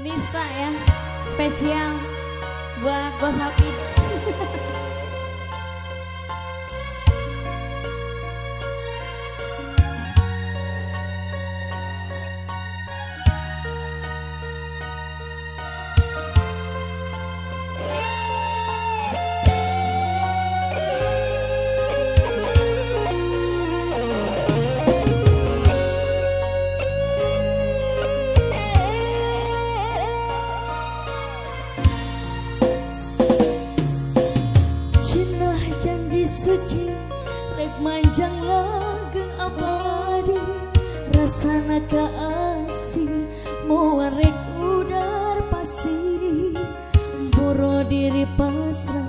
Nista ya, spesial buat Bos Hafid. Rek manjang langgeng abadi, rasana kasih muarek udar pasiri, boro diri pasrah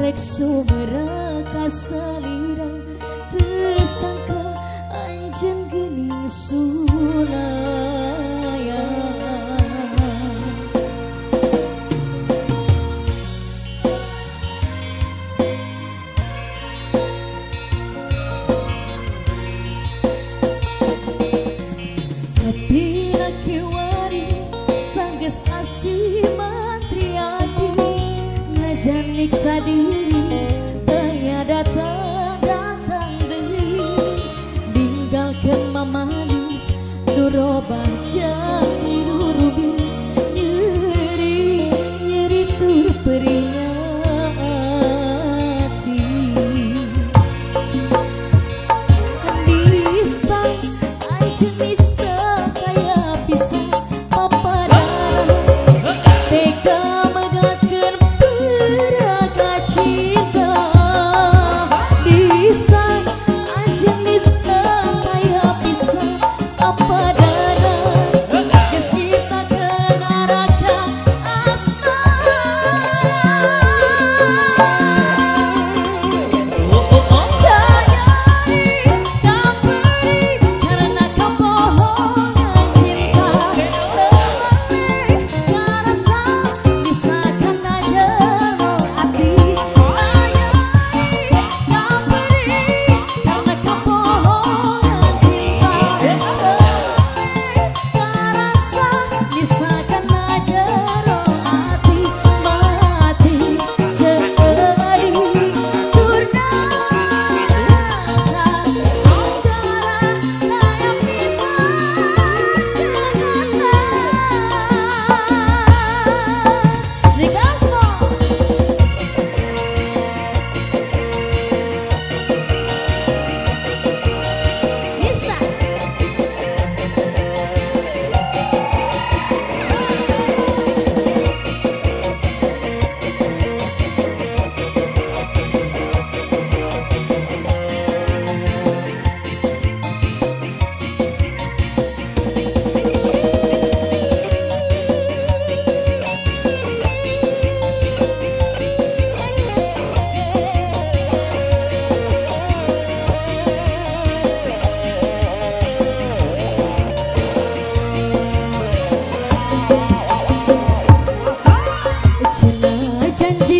rek sumera kasalira, tersangka anjen gening sunaya. Niksa diri, tiada datang diri, tinggalkan mamanis, duro baca biru rubi, nyeri nyeri tur peringati. Nista, anjing nista kayak bisa papa darah, tega. Terima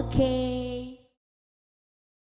Oke.